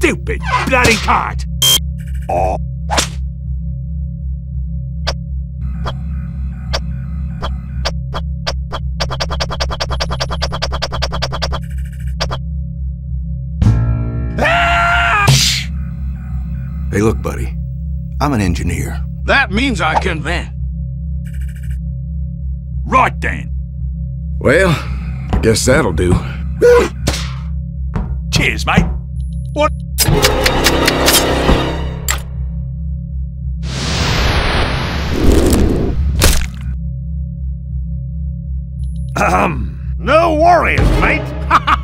stupid bloody part! Hey, look, buddy. I'm an engineer. That means I can vent. Right then. Well, I guess that'll do. Cheers, mate. What? No worries, mate.